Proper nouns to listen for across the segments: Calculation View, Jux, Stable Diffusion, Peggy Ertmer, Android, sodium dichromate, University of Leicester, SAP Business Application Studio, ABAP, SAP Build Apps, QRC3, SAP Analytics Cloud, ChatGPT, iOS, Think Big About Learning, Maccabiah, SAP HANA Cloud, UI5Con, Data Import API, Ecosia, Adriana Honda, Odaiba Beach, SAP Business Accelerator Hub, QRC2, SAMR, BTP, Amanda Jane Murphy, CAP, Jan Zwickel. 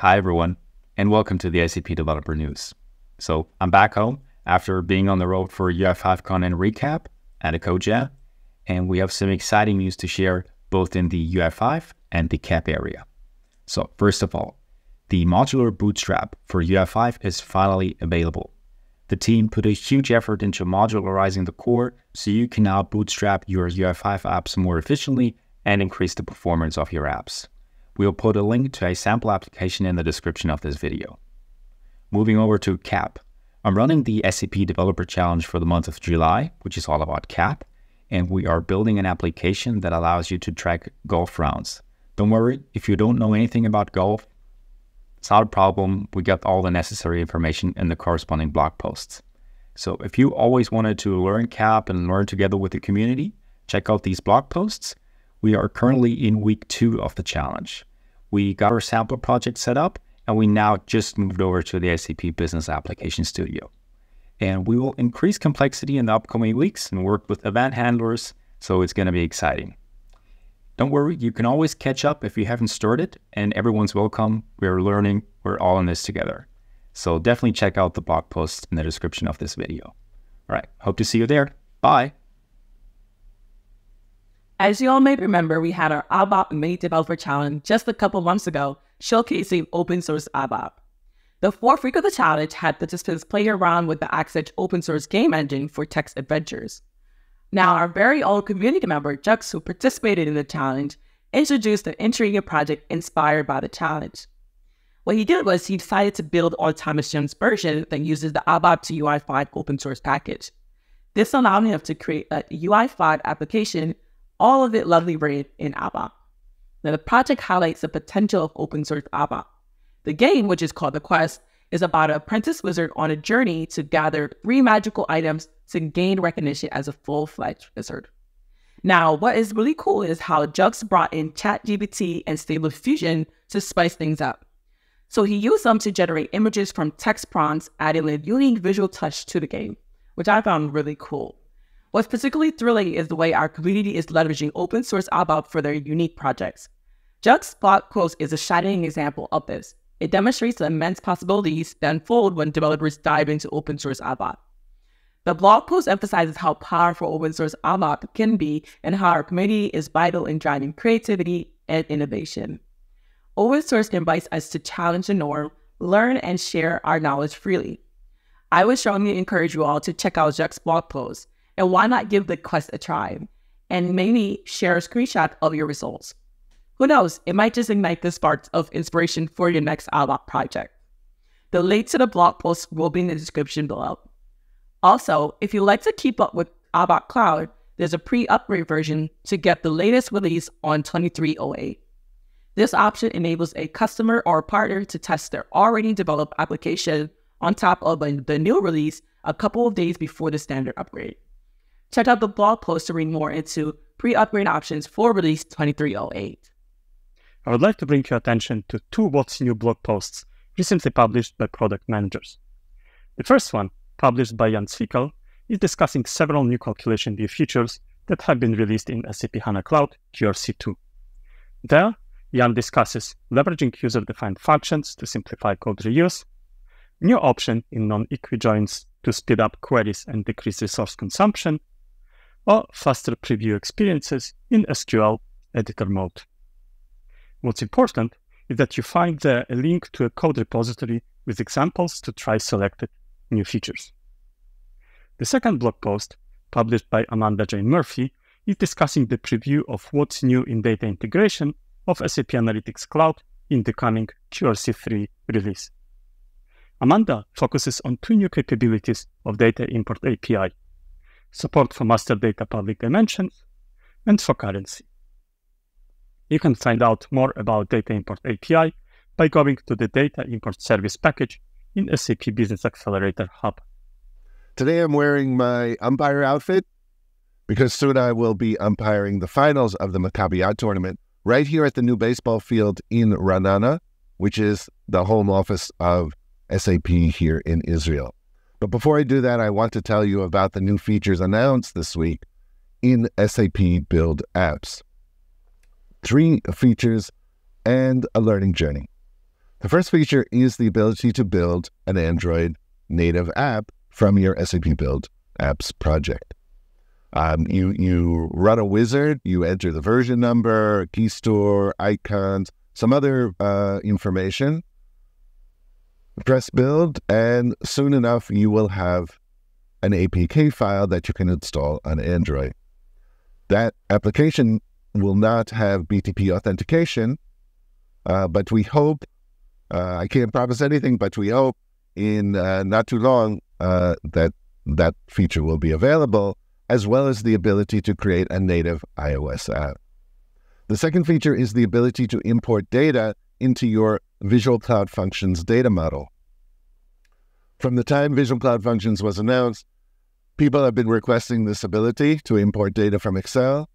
Hi everyone, and welcome to the SAP Developer News. So I'm back home after being on the road for UI5Con and recap at Ecosia, and we have some exciting news to share both in the UI5 and the CAP area. So first of all, the modular bootstrap for UI5 is finally available. The team put a huge effort into modularizing the core, so you can now bootstrap your UI5 apps more efficiently and increase the performance of your apps. We'll put a link to a sample application in the description of this video. Moving over to CAP. I'm running the SAP Developer Challenge for the month of July, which is all about CAP, and we are building an application that allows you to track golf rounds. Don't worry, if you don't know anything about golf, it's not a problem. We got all the necessary information in the corresponding blog posts. So if you always wanted to learn CAP and learn together with the community, check out these blog posts. We are currently in week 2 of the challenge. We got our sample project set up, and we now just moved over to the SAP Business Application Studio. And we will increase complexity in the upcoming weeks and work with event handlers, so it's going to be exciting. Don't worry, you can always catch up if you haven't started, and everyone's welcome. We're learning, we're all in this together. So definitely check out the blog post in the description of this video. All right, hope to see you there. Bye. As you all may remember, we had our ABAP Mini Developer Challenge just a couple months ago, showcasing open source ABAP. The 4th week of the challenge had participants play around with the Access open source game engine for text adventures. Now, our very own community member, Jux, who participated in the challenge, introduced an intriguing project inspired by the challenge. What he did was he decided to build on Thomas Jim's version that uses the ABAP to UI5 open source package. This allowed him to create a UI5 application, all of it lovely written in ABAP. Now, the project highlights the potential of open source ABAP. The game, which is called The Quest, is about an apprentice wizard on a journey to gather 3 magical items to gain recognition as a full-fledged wizard. Now, what is really cool is how Jux brought in ChatGPT and Stable Diffusion to spice things up. So he used them to generate images from text prompts, adding a unique visual touch to the game, which I found really cool. What's particularly thrilling is the way our community is leveraging open source ABAP for their unique projects. Jux's blog post is a shining example of this. It demonstrates the immense possibilities that unfold when developers dive into open source ABAP. The blog post emphasizes how powerful open source ABAP can be and how our community is vital in driving creativity and innovation. Open source invites us to challenge the norm, learn and share our knowledge freely. I would strongly encourage you all to check out Jux's blog post. And why not give The Quest a try? And maybe share a screenshot of your results. Who knows, it might just ignite the sparks of inspiration for your next ABAP project. The link to the blog post will be in the description below. Also, if you'd like to keep up with ABAP Cloud, there's a pre-upgrade version to get the latest release on 2308. This option enables a customer or partner to test their already developed application on top of the new release a couple of days before the standard upgrade. Check out the blog post to read more into pre-upgrade options for release 2308. I would like to bring your attention to 2 what's new blog posts recently published by product managers. The first one, published by Jan Zwickel, is discussing several new calculation view features that have been released in SAP HANA Cloud QRC2. There, Jan discusses leveraging user-defined functions to simplify code reuse, new option in non-equijoins to speed up queries and decrease resource consumption, or faster preview experiences in SQL editor mode. What's important is that you find there a link to a code repository with examples to try selected new features. The second blog post, published by Amanda Jane Murphy, is discussing the preview of what's new in data integration of SAP Analytics Cloud in the coming QRC3 release. Amanda focuses on 2 new capabilities of Data Import API, support for master data public dimensions, and for currency. You can find out more about Data Import API by going to the Data Import Service package in SAP Business Accelerator Hub. Today I'm wearing my umpire outfit because soon I will be umpiring the finals of the Maccabiah tournament right here at the new baseball field in Ranana, which is the home office of SAP here in Israel. But before I do that, I want to tell you about the new features announced this week in SAP Build Apps. 3 features and a learning journey. The first feature is the ability to build an Android native app from your SAP Build Apps project. You run a wizard, you enter the version number, key store, icons, some other information, press build, and soon enough you will have an APK file that you can install on Android. That application will not have BTP authentication, but we hope, I can't promise anything, but we hope in not too long that feature will be available, as well as the ability to create a native iOS app. The second feature is the ability to import data into your Visual Cloud Functions data model. From the time Visual Cloud Functions was announced, people have been requesting this ability to import data from Excel,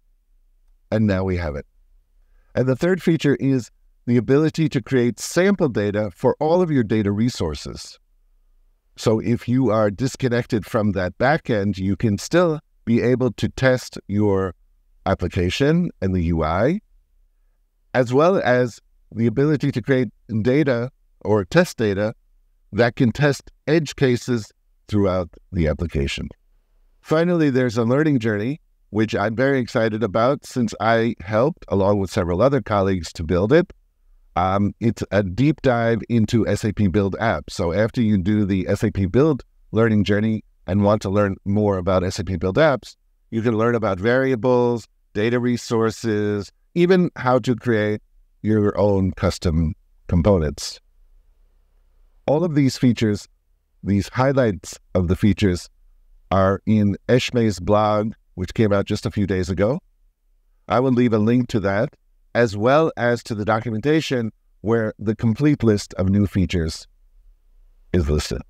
and now we have it. And the third feature is the ability to create sample data for all of your data resources. So if you are disconnected from that backend, you can still be able to test your application and the UI, as well as the ability to create data or test data that can test edge cases throughout the application. Finally, there's a learning journey, which I'm very excited about since I helped, along with several other colleagues, to build it. It's a deep dive into SAP Build Apps. So after you do the SAP Build learning journey, and want to learn more about SAP Build Apps, you can learn about variables, data resources, even how to create your own custom components. All of these features, these highlights of the features, are in Eshme's blog, which came out just a few days ago. I will leave a link to that, as well as to the documentation where the complete list of new features is listed.